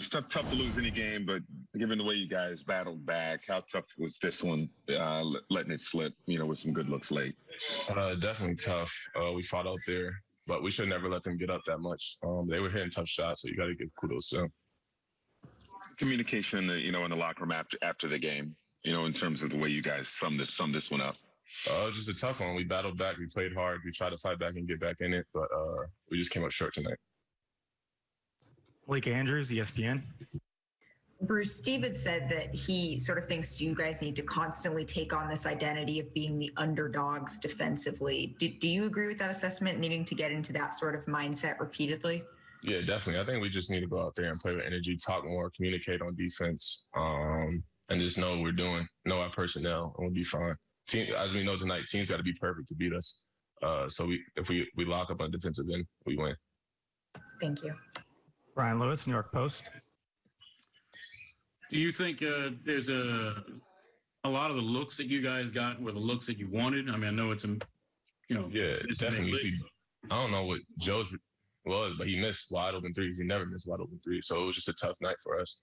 It's tough to lose any game, but given the way you guys battled back, how tough was this one, letting it slip, with some good looks late? Definitely tough. We fought out there, but we should never let them get up that much. They were hitting tough shots, so you got to give kudos to them. Communication, in the locker room after the game, in terms of the way you guys sum this one up. It was just a tough one. We battled back. We played hard. We tried to fight back and get back in it, but we just came up short tonight. Blake Andrews, ESPN. Bruce Stevens said that he sort of thinks you guys need to constantly take on this identity of being the underdogs defensively. Do you agree with that assessment, needing to get into that sort of mindset repeatedly? Yeah, definitely. I think we just need to go out there and play with energy, talk more, communicate on defense, and just know what we're doing, know our personnel, and we'll be fine. Team, as we know tonight, teams got to be perfect to beat us. So if we lock up on defensive end, we win. Thank you. Brian Lewis, New York Post. Do you think there's a lot of the looks that you guys got were the looks that you wanted? I mean, I know it's yeah, it's definitely. I don't know what Joe's was, but he missed wide open threes. He never missed wide open threes, so it was just a tough night for us.